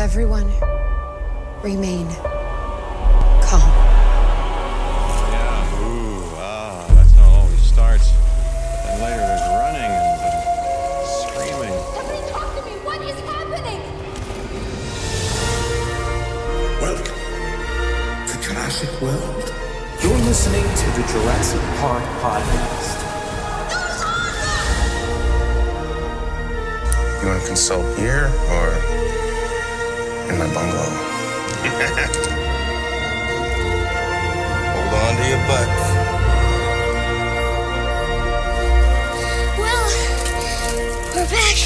Everyone, remain calm. Yeah, ooh, ah, that's how it always starts. Then later there's running and screaming. Somebody talk to me! What is happening? Welcome to Jurassic World. You're listening to the Jurassic Park Podcast. You want to consult here or in my bungalow? Hold on to your butts. Well, we're back.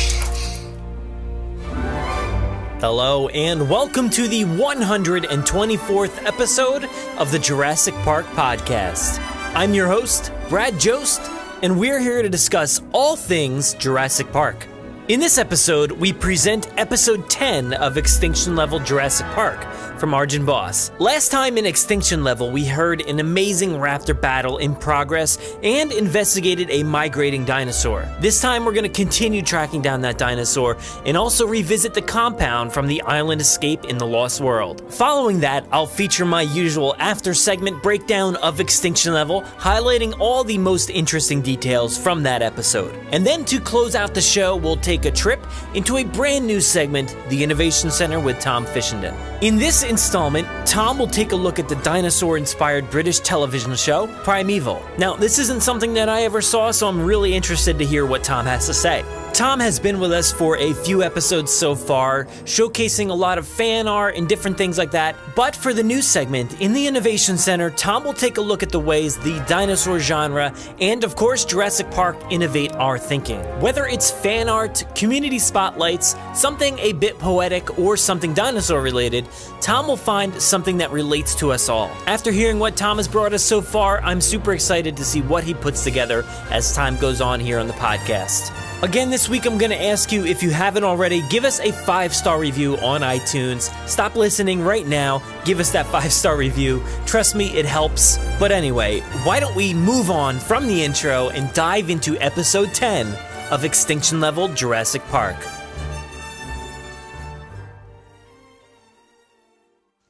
Hello and welcome to the 124th episode of the Jurassic Park Podcast. I'm your host, Brad Jost, and we're here to discuss all things Jurassic Park. In this episode, we present episode 10 of Extinction Level Jurassic Park from Arjan Bos. Last time in Extinction Level, we heard an amazing raptor battle in progress and investigated a migrating dinosaur. This time, we're going to continue tracking down that dinosaur and also revisit the compound from the island escape in The Lost World. Following that, I'll feature my usual after-segment breakdown of Extinction Level, highlighting all the most interesting details from that episode. And then to close out the show, we'll take a trip into a brand new segment, The Innovation Centre with Tom Fishenden. In this installment, Tom will take a look at the dinosaur-inspired British television show, Primeval. Now, this isn't something that I ever saw, so I'm really interested to hear what Tom has to say. Tom has been with us for a few episodes so far, showcasing a lot of fan art and different things like that. But for the new segment, in the Innovation Center, Tom will take a look at the ways the dinosaur genre and, of course, Jurassic Park innovate our thinking. Whether it's fan art, community spotlights, something a bit poetic, or something dinosaur-related, Tom will find something that relates to us all. After hearing what Tom has brought us so far, I'm super excited to see what he puts together as time goes on here on the podcast. Again, this week I'm going to ask you, if you haven't already, give us a 5-star review on iTunes. Stop listening right now, give us that 5-star review. Trust me, it helps. But anyway, why don't we move on from the intro and dive into episode 10 of Extinction Level Jurassic Park.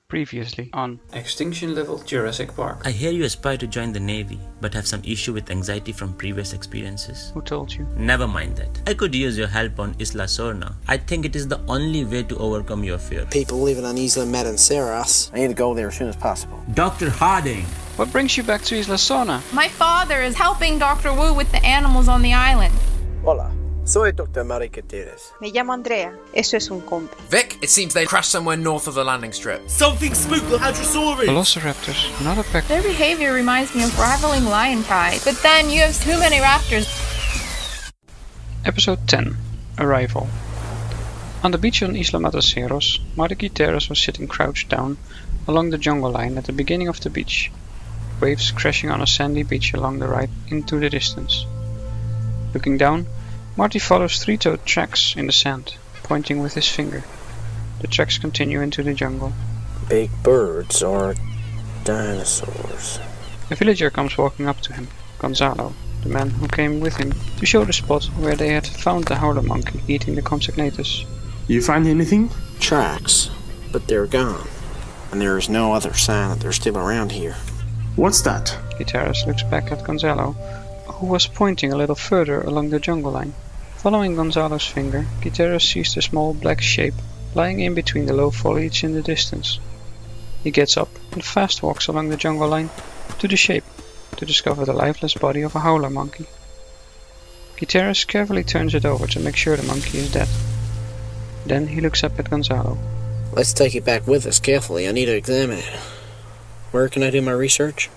Previously on Extinction Level Jurassic Park. I hear you aspire to join the Navy, but have some issue with anxiety from previous experiences. Who told you? Never mind that. I could use your help on Isla Sorna. I think it is the only way to overcome your fear. People living on Isla Matanceros. I need to go there as soon as possible. Dr. Harding. What brings you back to Isla Sorna? My father is helping Dr. Wu with the animals on the island. Hola. Soy Dr. Marika Teres. Me llamo Andrea. Eso es un compa. Vic, it seems they crashed somewhere north of the landing strip. Something spooked the hadrosaurus. Velociraptors, not a pack. Their behavior reminds me of rivaling lion pride. But then you have too many raptors. Episode 10, Arrival. On the beach on Isla Matanceros, Marika Teres was sitting crouched down along the jungle line at the beginning of the beach, waves crashing on a sandy beach along the right into the distance. Looking down, Marty follows three-toed tracks in the sand, pointing with his finger. The tracks continue into the jungle. Big birds are dinosaurs. A villager comes walking up to him, Gonzalo, the man who came with him, to show the spot where they had found the howler monkey eating the consagnatus. You find anything? Tracks, but they're gone, and there is no other sign that they're still around here. What's that? Guterres looks back at Gonzalo, who was pointing a little further along the jungle line. Following Gonzalo's finger, Guterres sees the small black shape lying in between the low foliage in the distance. He gets up and fast walks along the jungle line to the shape to discover the lifeless body of a howler monkey. Guterres carefully turns it over to make sure the monkey is dead. Then he looks up at Gonzalo. Let's take it back with us carefully. I need to examine it. Where can I do my research?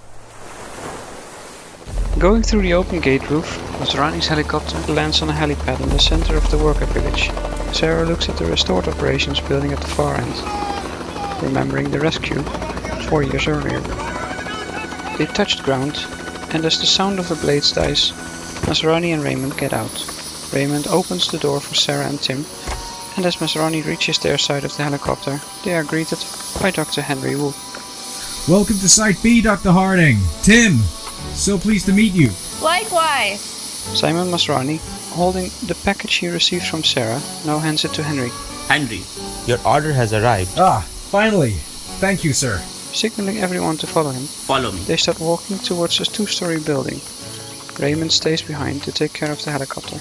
Going through the open gate roof, Masrani's helicopter lands on a helipad in the center of the worker village. Sarah looks at the restored operations building at the far end, remembering the rescue 4 years earlier. They touched ground, and as the sound of the blades dies, Masrani and Raymond get out. Raymond opens the door for Sarah and Tim, and as Masrani reaches their side of the helicopter, they are greeted by Dr. Henry Wu. Welcome to Site B, Dr. Harding. Tim! So pleased to meet you. Likewise. Simon Masrani, holding the package he received from Sarah, now hands it to Henry. Henry, your order has arrived. Ah, finally. Thank you, sir. Signaling everyone to follow him. Follow me. They start walking towards a 2-story building. Raymond stays behind to take care of the helicopter.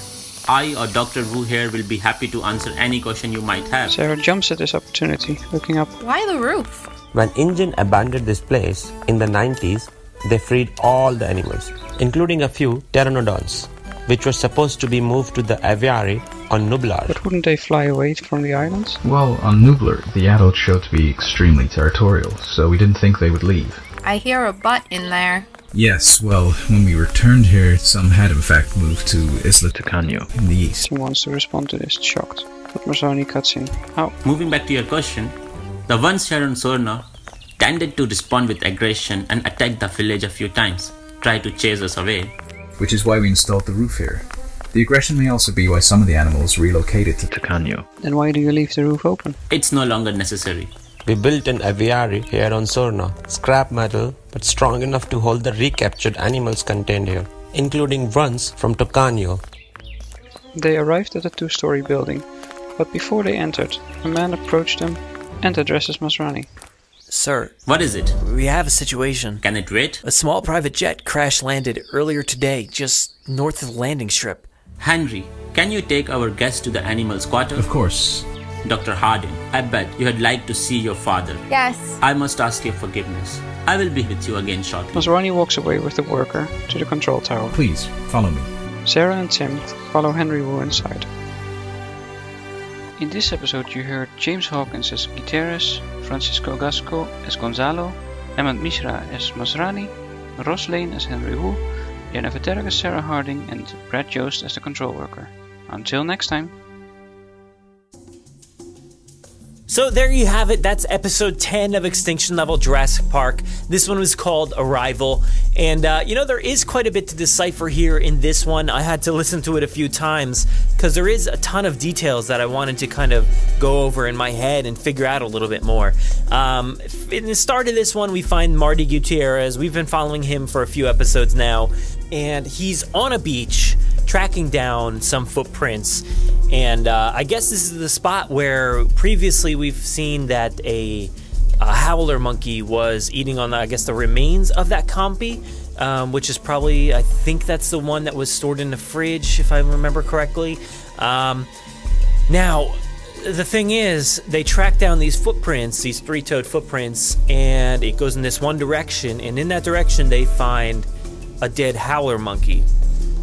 I or Dr. Wu here will be happy to answer any question you might have. Sarah jumps at this opportunity, looking up. Why the roof? When Ingen abandoned this place in the 90s, they freed all the animals, including a few pteranodons, which were supposed to be moved to the aviary on Nublar. But wouldn't they fly away from the islands? Well, on Nublar, the adults showed to be extremely territorial, so we didn't think they would leave. I hear a butt in there. Yes, well, when we returned here, some had in fact moved to Isla Tacano in the east. He wants to respond to this, shocked. But Marzoni cuts in. How? Moving back to your question, the once Sharon Sorna tended to respond with aggression and attacked the village a few times, tried to chase us away. Which is why we installed the roof here. The aggression may also be why some of the animals relocated to Tacano. Then why do you leave the roof open? It's no longer necessary. We built an aviary here on Sorna, scrap metal but strong enough to hold the recaptured animals contained here, including ones from Tacano. They arrived at a 2-story building, but before they entered, a man approached them and addresses Masrani. Sir. What is it? We have a situation. Can it wait? A small private jet crash-landed earlier today, just north of the landing strip. Henry, can you take our guest to the animals' quarter? Of course. Dr. Hardin, I bet you had liked to see your father. Yes. I must ask your forgiveness. I will be with you again shortly. Masrani walks away with the worker to the control tower. Please, follow me. Sarah and Tim follow Henry Wu inside. In this episode you heard James Hawkins as Gutierrez, Francisco Gasco as Gonzalo, Emmet Mishra as Masrani, Ross Lane as Henry Wu, Jenna Viterk as Sarah Harding, and Brad Jost as the control worker. Until next time. So there you have it, that's episode 10 of Extinction Level Jurassic Park. This one was called Arrival, and you know, there is quite a bit to decipher here in this one. I had to listen to it a few times, because there is a ton of details that I wanted to kind of go over in my head and figure out a little bit more. In the start of this one, we find Marty Gutierrez. We've been following him for a few episodes now, and he's on a beach tracking down some footprints. And I guess this is the spot where previously we've seen that a howler monkey was eating on, I guess, the remains of that compy, which is probably, I think that's the one that was stored in the fridge, if I remember correctly. Now, the thing is, they track down these footprints, these three-toed footprints, and it goes in this one direction, and in that direction they find a dead howler monkey.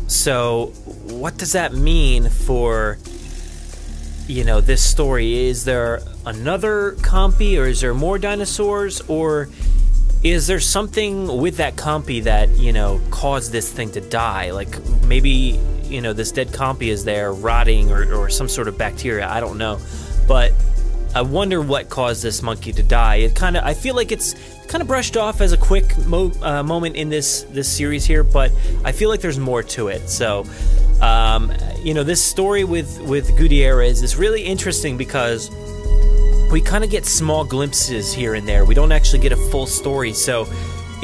So what does that mean for, you know, this story? Is there another compy, or is there more dinosaurs, or is there something with that compy that, you know, caused this thing to die? Like, maybe, you know, this dead compy is there rotting, or some sort of bacteria, I don't know. But I wonder what caused this monkey to die. It kind of, I feel like it's kind of brushed off as a quick moment in this series here, but I feel like there's more to it. So, you know, this story with Gutierrez is really interesting because we kind of get small glimpses here and there. We don't actually get a full story, so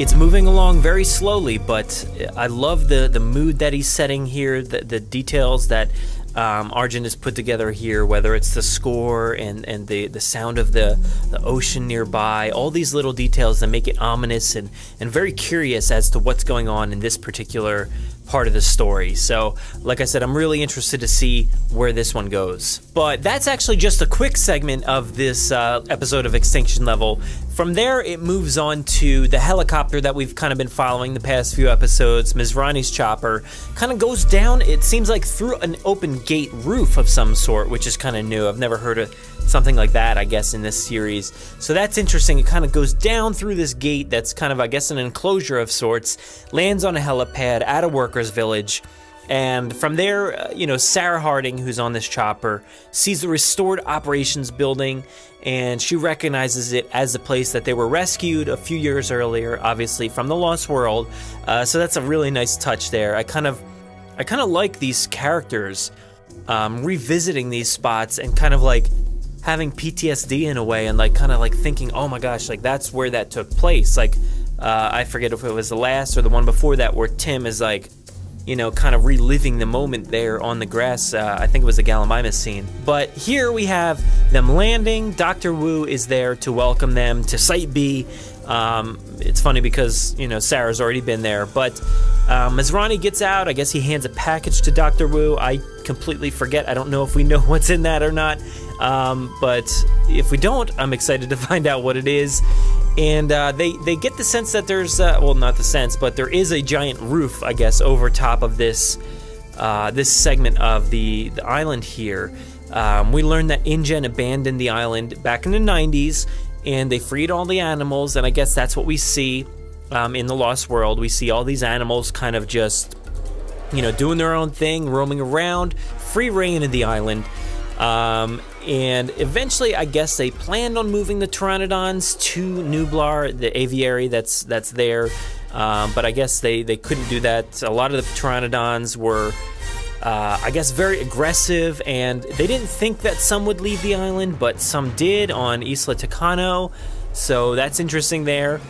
it's moving along very slowly. But I love the mood that he's setting here, the details that Arjan has put together here, whether it's the score and the sound of the ocean nearby, all these little details that make it ominous and very curious as to what's going on in this particular part of the story. So, like I said, I'm really interested to see where this one goes. But that's actually just a quick segment of this episode of Extinction Level. From there, it moves on to the helicopter that we've kind of been following the past few episodes. Mizrani's chopper kind of goes down, it seems like, through an open gate roof of some sort, which is kind of new. I've never heard of something like that, I guess, in this series. So that's interesting. It kind of goes down through this gate that's kind of, I guess, an enclosure of sorts, lands on a helipad at a workers' village. And from there, you know, Sarah Harding, who's on this chopper, sees the restored operations building, and she recognizes it as the place that they were rescued a few years earlier, obviously, from The Lost World. So that's a really nice touch there. I kind of like these characters revisiting these spots and kind of like having PTSD in a way, and like kind of like thinking, oh my gosh, like that's where that took place. Like I forget if it was the last or the one before that, where Tim is like, you know, kind of reliving the moment there on the grass. I think it was the Gallimimus scene. But here we have them landing. Dr. Wu is there to welcome them to Site B. It's funny because, you know, Sarah's already been there. But Mizrani gets out. I guess he hands a package to Dr. Wu. I completely forget. I don't know if we know what's in that or not. But if we don't, I'm excited to find out what it is. And they get the sense that there's, well, not the sense, but there is a giant roof, I guess, over top of this this segment of the island here. We learned that InGen abandoned the island back in the 90s, and they freed all the animals, and I guess that's what we see in The Lost World. We see all these animals kind of just, you know, doing their own thing, roaming around, free reign in the island. And eventually, I guess they planned on moving the pteranodons to Nublar, the aviary that's there. But I guess they couldn't do that. A lot of the pteranodons were, I guess, very aggressive, and they didn't think that some would leave the island, but some did on Isla Takano. So that's interesting there.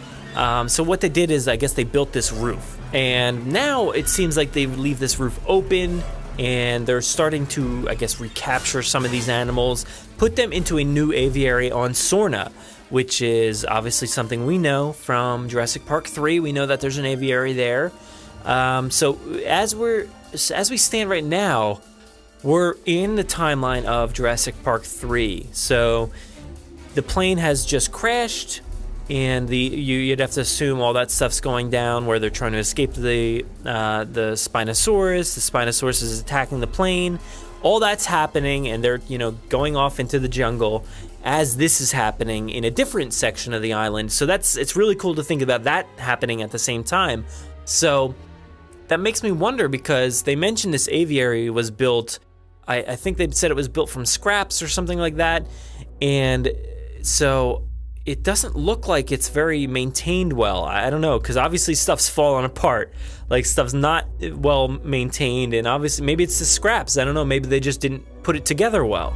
So what they did is, I guess, they built this roof, and now it seems like they leave this roof open. And they're starting to, I guess, recapture some of these animals, put them into a new aviary on Sorna, which is obviously something we know from Jurassic Park 3. We know that there's an aviary there. So as we stand right now, we're in the timeline of Jurassic Park 3. So the plane has just crashed, and you'd have to assume all that stuff's going down where they're trying to escape the Spinosaurus. The Spinosaurus is attacking the plane. All that's happening, and they're, you know, going off into the jungle as this is happening in a different section of the island. So it's really cool to think about that happening at the same time. So that makes me wonder, because they mentioned this aviary was built, I think they said it was built from scraps or something like that, and so it doesn't look like it's very maintained well. I don't know, because obviously stuff's falling apart. Like, stuff's not well maintained, and obviously maybe it's the scraps. I don't know, maybe they just didn't put it together well.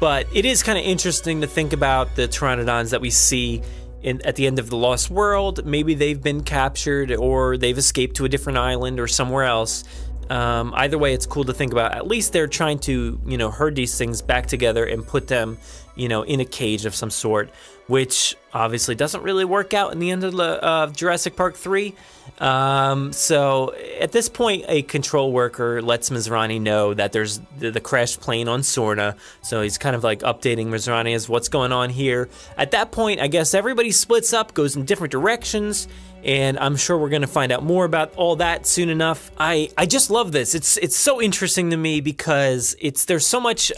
But it is kind of interesting to think about the pteranodons that we see at the end of The Lost World. Maybe they've been captured, or they've escaped to a different island or somewhere else. Either way, it's cool to think about. At least they're trying to, you know, herd these things back together and put them, you know, in a cage of some sort, which obviously doesn't really work out in the end of Jurassic Park 3. So at this point, a control worker lets Mizrani know that there's the crashed plane on Sorna. So he's kind of like updating Mizrani as what's going on here. At that point, I guess everybody splits up, goes in different directions, and I'm sure we're going to find out more about all that soon enough. I just love this. It's so interesting to me, because there's so much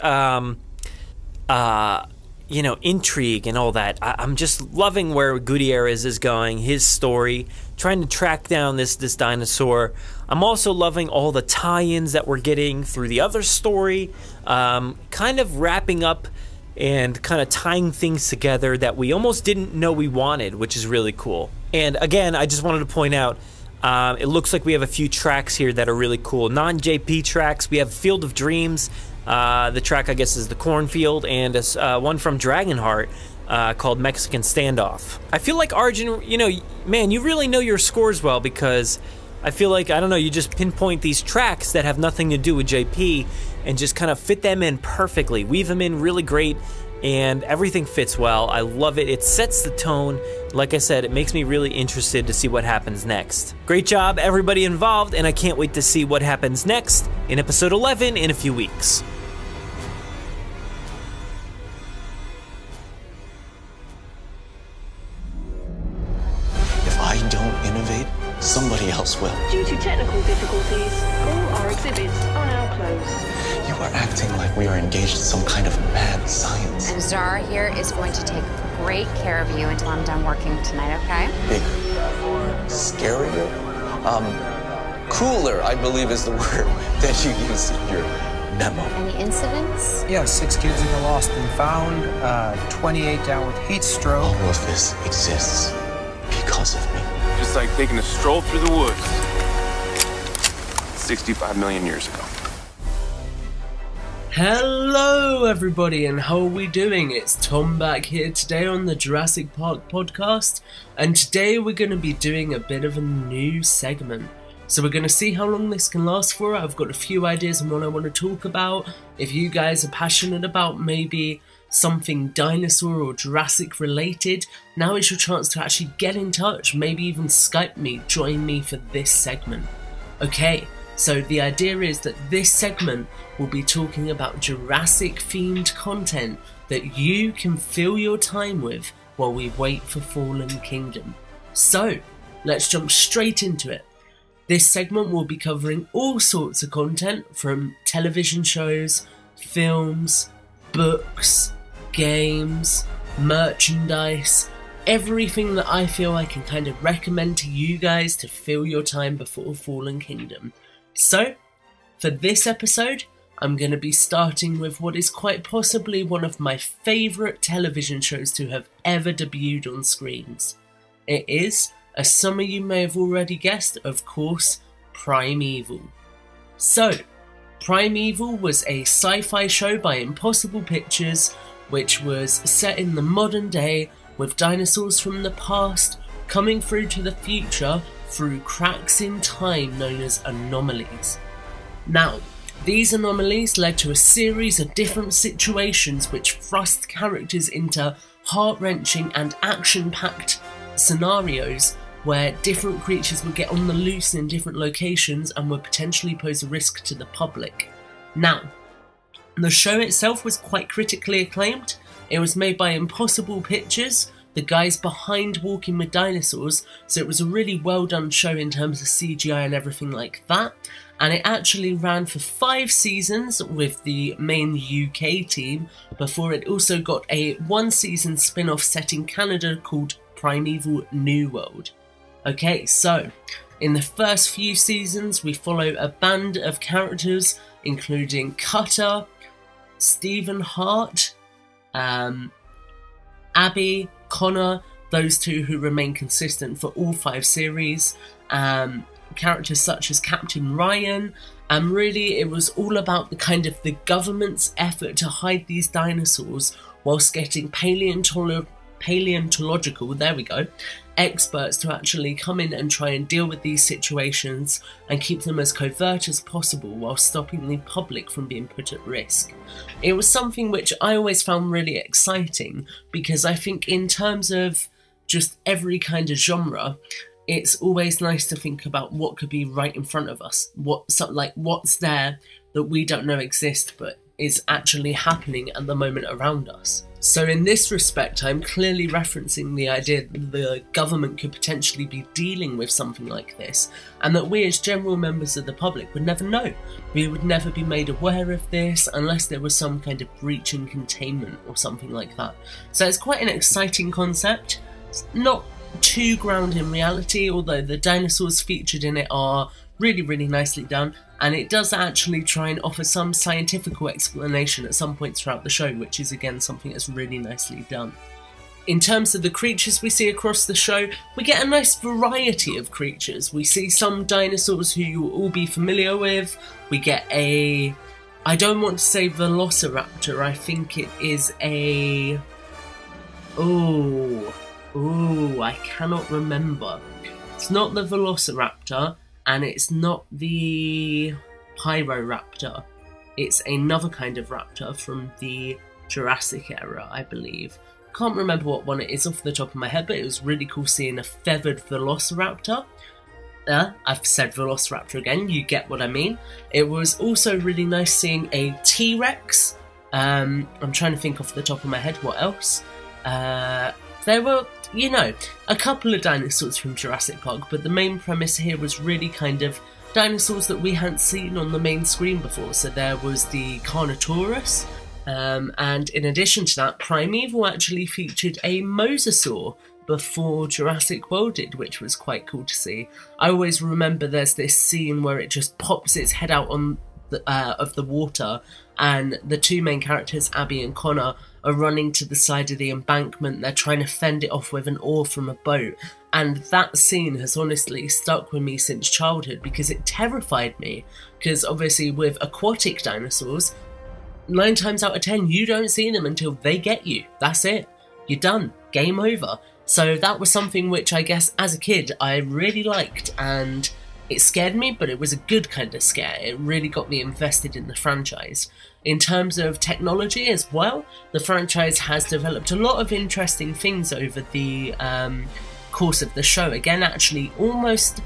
you know, intrigue and all that. I'm just loving where Gutierrez is going, his story, trying to track down this dinosaur. I'm also loving all the tie-ins that we're getting through the other story, kind of wrapping up and kind of tying things together that we almost didn't know we wanted, which is really cool. And again, I just wanted to point out, it looks like we have a few tracks here that are really cool, non-JP tracks. We have Field of Dreams. The track, I guess, is The Cornfield, and one from Dragonheart called Mexican Standoff. I feel like, Arjan, you know, man, you really know your scores well, because I feel like, I don't know, you just pinpoint these tracks that have nothing to do with JP and just kind of fit them in perfectly, weave them in really great, and everything fits well. I love it. It sets the tone. Like I said, it makes me really interested to see what happens next. Great job, everybody involved, and I can't wait to see what happens next in episode 11 in a few weeks. Somebody else will. Due to technical difficulties, all our exhibits are now closed. You are acting like we are engaged in some kind of mad science. And Zara here is going to take great care of you until I'm done working tonight, okay? Bigger, scarier, cooler, I believe is the word that you used in your memo. Any incidents? Yeah, 6 kids in the lost and found, 28 down with heat stroke. All of this exists because of me. Just like taking a stroll through the woods 65 million years ago. Hello everybody, and how are we doing? It's Tom back here today on the Jurassic Park podcast, and today we're going to be doing a bit of a new segment. So we're going to see how long this can last for. I've got a few ideas on what I want to talk about. If you guys are passionate about maybe something dinosaur or Jurassic related, now is your chance to actually get in touch, maybe even Skype me, join me for this segment. Okay, so the idea is that this segment will be talking about Jurassic themed content that you can fill your time with while we wait for Fallen Kingdom. So let's jump straight into it. This segment will be covering all sorts of content from television shows, films, books, games, merchandise, everything that I feel I can kind of recommend to you guys to fill your time before Fallen Kingdom. So, for this episode, I'm going to be starting with what is quite possibly one of my favourite television shows to have ever debuted on screens. It is, as some of you may have already guessed, of course, Primeval. So, Primeval was a sci-fi show by Impossible Pictures, which was set in the modern day with dinosaurs from the past coming through to the future through cracks in time known as anomalies. Now, these anomalies led to a series of different situations which thrust characters into heart-wrenching and action-packed scenarios where different creatures would get on the loose in different locations and would potentially pose a risk to the public. Now, the show itself was quite critically acclaimed. It was made by Impossible Pictures, the guys behind Walking With Dinosaurs, so it was a really well done show in terms of CGI and everything like that, and it actually ran for 5 seasons with the main UK team, before it also got a 1-season spin-off set in Canada called Primeval New World. Okay, so in the first few seasons we follow a band of characters including Cutter, Stephen Hart, Abby, Connor, those two who remain consistent for all 5 series, characters such as Captain Ryan, and really it was all about the kind of the government's effort to hide these dinosaurs whilst getting paleontological, there we go, experts to actually come in and try and deal with these situations and keep them as covert as possible while stopping the public from being put at risk. It was something which I always found really exciting because I think in terms of just every kind of genre, it's always nice to think about what could be right in front of us, what's there that we don't know exists but is actually happening at the moment around us. So in this respect, I'm clearly referencing the idea that the government could potentially be dealing with something like this, and that we as general members of the public would never know. We would never be made aware of this unless there was some kind of breach and containment or something like that. So it's quite an exciting concept. It's not too grounded in reality, although the dinosaurs featured in it are really, really nicely done, and it does actually try and offer some scientific explanation at some point throughout the show, which is again something that's really nicely done. In terms of the creatures we see across the show, we get a nice variety of creatures. We see some dinosaurs who you'll all be familiar with. We get a, I don't want to say velociraptor, I think it is a, I cannot remember. It's not the velociraptor, and it's not the Pyroraptor. It's another kind of raptor from the Jurassic era, I believe. Can't remember what one it is off the top of my head, but it was really cool seeing a feathered Velociraptor. I've said Velociraptor again, you get what I mean. It was also really nice seeing a T-Rex. I'm trying to think off the top of my head what else. There were, you know, a couple of dinosaurs from Jurassic Park, but the main premise here was really kind of dinosaurs that we hadn't seen on the main screen before. So there was the Carnotaurus, and in addition to that, Primeval actually featured a Mosasaur before Jurassic World did, which was quite cool to see. I always remember there's this scene where it just pops its head out on the, of the water, and the two main characters, Abby and Connor, are running to the side of the embankment. They're trying to fend it off with an oar from a boat, and that scene has honestly stuck with me since childhood because it terrified me, because obviously with aquatic dinosaurs, 9 times out of 10 you don't see them until they get you. That's it, you're done, game over. So that was something which I guess as a kid I really liked, and It scared me, but it was a good kind of scare. It really got me invested in the franchise. In terms of technology as well, the franchise has developed a lot of interesting things over the course of the show. Again, actually, almost,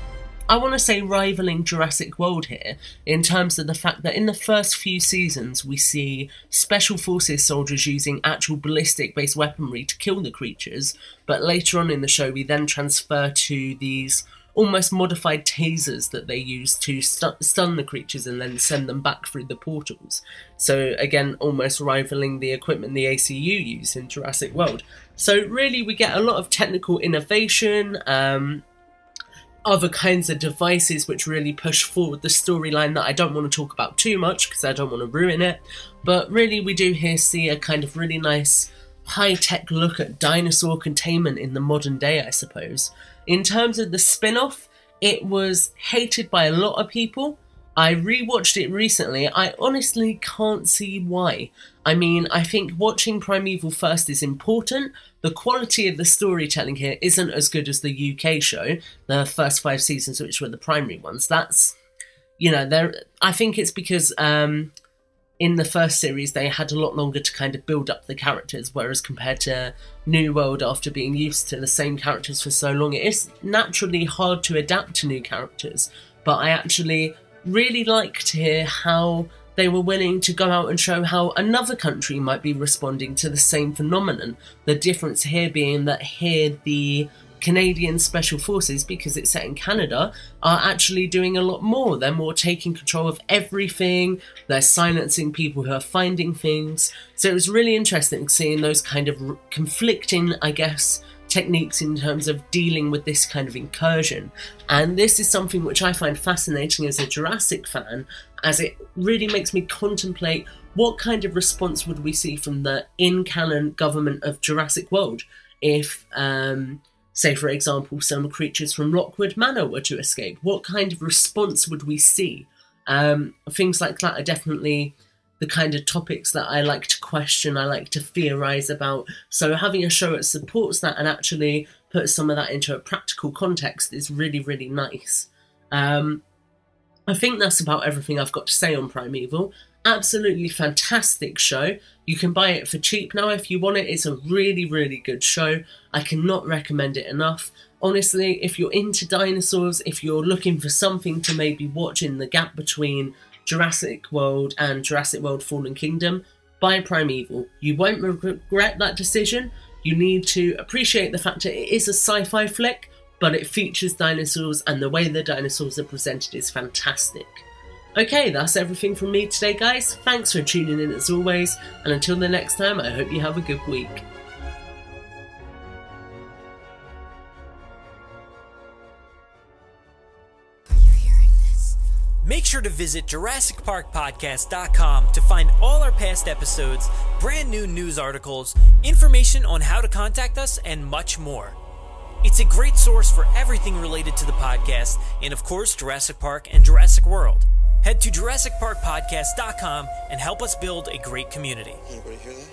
I want to say, rivaling Jurassic World here, in terms of the fact that in the first few seasons we see special forces soldiers using actual ballistic-based weaponry to kill the creatures, but later on in the show we then transfer to these almost modified tasers that they use to stun the creatures and then send them back through the portals. So again, almost rivaling the equipment the ACU use in Jurassic World. So really we get a lot of technical innovation, other kinds of devices which really push forward the storyline that I don't want to talk about too much because I don't want to ruin it. But really we do here see a kind of really nice high-tech look at dinosaur containment in the modern day, I suppose. In terms of the spin-off, it was hated by a lot of people. I rewatched it recently. I honestly can't see why. I mean, I think watching Primeval first is important. The quality of the storytelling here isn't as good as the UK show, the first 5 seasons, which were the primary ones. That's, you know, I think it's because in the first series they had a lot longer to kind of build up the characters, whereas compared to New World, after being used to the same characters for so long, it is naturally hard to adapt to new characters. But I actually really liked here how they were willing to go out and show how another country might be responding to the same phenomenon. The difference here being that here the Canadian Special Forces, because it's set in Canada, are actually doing a lot more. They're more taking control of everything, they're silencing people who are finding things. So it was really interesting seeing those kind of conflicting, I guess, techniques in terms of dealing with this kind of incursion. And this is something which I find fascinating as a Jurassic fan, as it really makes me contemplate what kind of response would we see from the in-canon government of Jurassic World if, say, for example, some creatures from Lockwood Manor were to escape. What kind of response would we see? Things like that are definitely the kind of topics that I like to question, I like to theorise about. So having a show that supports that and actually puts some of that into a practical context is really, really nice. I think that's about everything I've got to say on Primeval. Absolutely fantastic show. You can buy it for cheap now if you want it. It's a really, really good show. I cannot recommend it enough. Honestly, if you're into dinosaurs, if you're looking for something to maybe watch in the gap between Jurassic World and Jurassic World Fallen Kingdom, buy Primeval. You won't regret that decision. You need to appreciate the fact that it is a sci-fi flick, but it features dinosaurs, and the way the dinosaurs are presented is fantastic. Okay, that's everything from me today, guys. Thanks for tuning in as always, and until the next time, I hope you have a good week. Make sure to visit JurassicParkPodcast.com to find all our past episodes, brand new news articles, information on how to contact us, and much more. It's a great source for everything related to the podcast and, of course, Jurassic Park and Jurassic World. Head to JurassicParkPodcast.com and help us build a great community. Anybody hear that?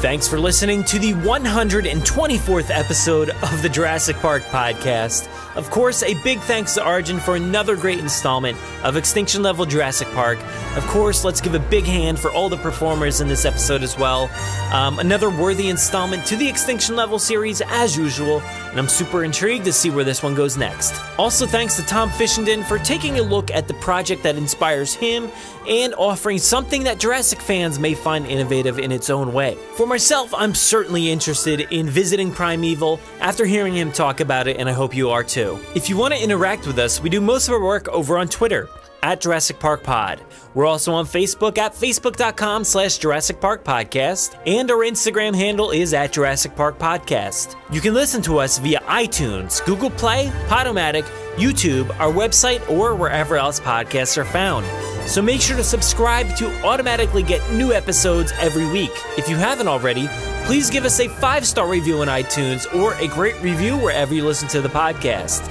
Thanks for listening to the 124th episode of the Jurassic Park Podcast. Of course, a big thanks to Arjan for another great installment of Extinction Level Jurassic Park. Of course, let's give a big hand for all the performers in this episode as well. Another worthy installment to the Extinction Level series as usual, and I'm super intrigued to see where this one goes next. Also, thanks to Tom Fishenden for taking a look at the project that inspires him and offering something that Jurassic fans may find innovative in its own way. For myself, I'm certainly interested in visiting Primeval after hearing him talk about it, and I hope you are too. If you want to interact with us, we do most of our work over on Twitter at Jurassic Park Pod. We're also on Facebook at facebook.com/JurassicParkPodcast, and our Instagram handle is at Jurassic Park Podcast. You can listen to us via iTunes, Google Play, Podomatic, YouTube, our website, or wherever else podcasts are found. So make sure to subscribe to automatically get new episodes every week. If you haven't already, please give us a 5-star review on iTunes or a great review wherever you listen to the podcast.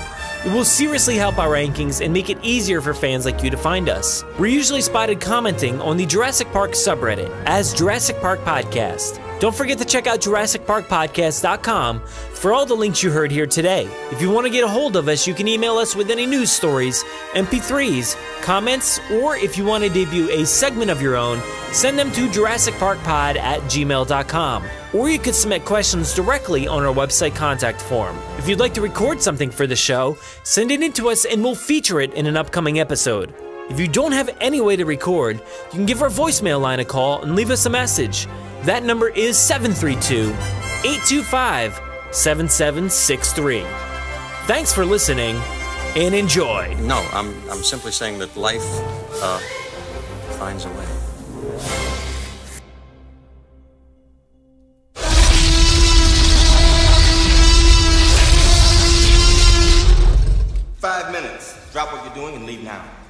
It will seriously help our rankings and make it easier for fans like you to find us. We're usually spotted commenting on the Jurassic Park subreddit as Jurassic Park Podcast. Don't forget to check out JurassicParkPodcast.com for all the links you heard here today. If you want to get a hold of us, you can email us with any news stories, MP3s, comments, or if you want to debut a segment of your own, send them to JurassicParkPod@gmail.com. Or you could submit questions directly on our website contact form. If you'd like to record something for the show, send it in to us and we'll feature it in an upcoming episode. If you don't have any way to record, you can give our voicemail line a call and leave us a message. That number is 732-825-7763. Thanks for listening, and enjoy. No, I'm simply saying that life finds a way. Drop what you're doing and leave now.